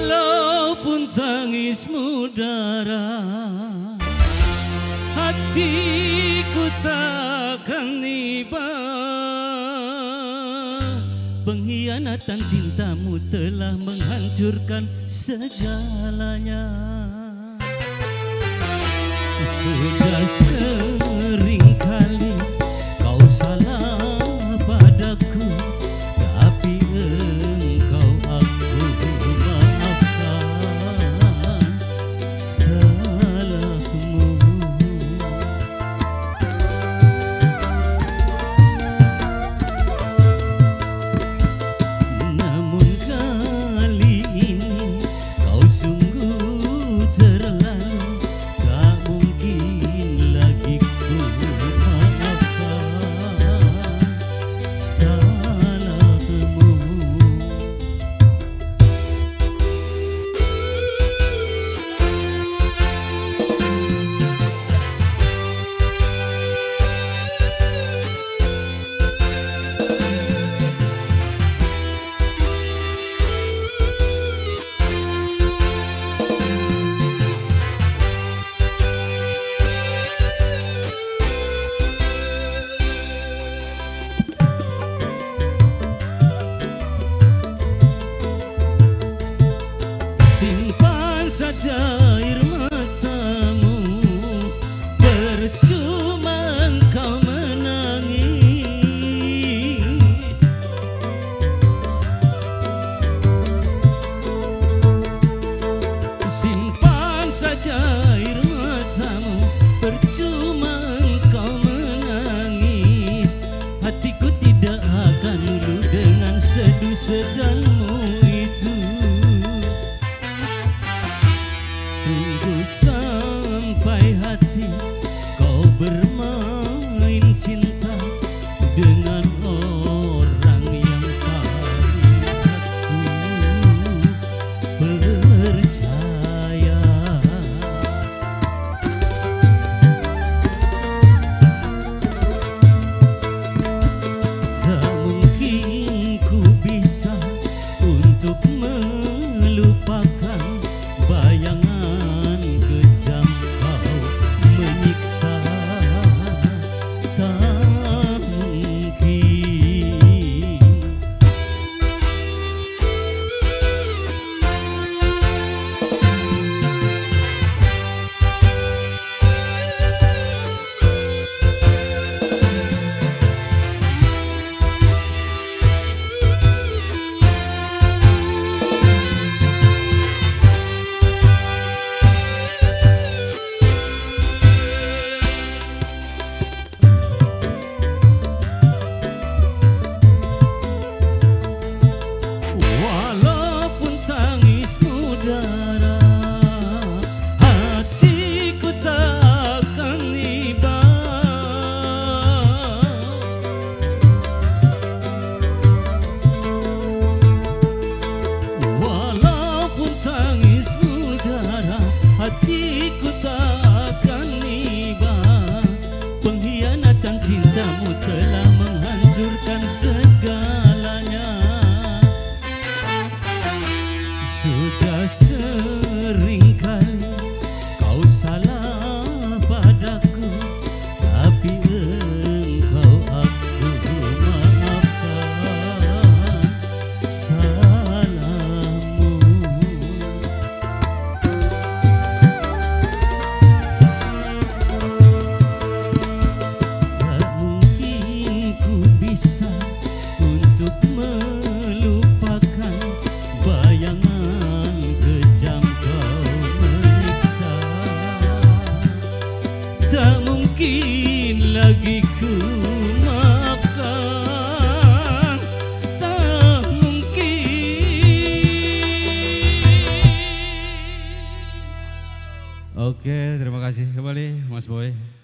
walaupun tangismu darah, hatiku takkan iba. Pengkhianatan cintamu telah menghancurkan segalanya. Sudah sering kali kau salah padaku, tapi engkau aku maafkan salahmu. Namun kali ini kau sungguh terlalu, tak mungkin saja air matamu, percuma engkau menangis. Simpan saja air matamu, percuma engkau menangis. Hatiku tidak akan luluh dengan seduh sedanmu itu. Sungguh sampai hati kau bermain cinta dengan orang yang tak percaya. Tak mungkin ku bisa untuk melupakan bayangan telah menghancurkan segalanya. Sudah sering kali kau salah padaku, tapi engkau aku maafkan salahmu. Tak mungkin lagi ku maafkan, tak mungkin. Oke, terima kasih kembali Mas Boy.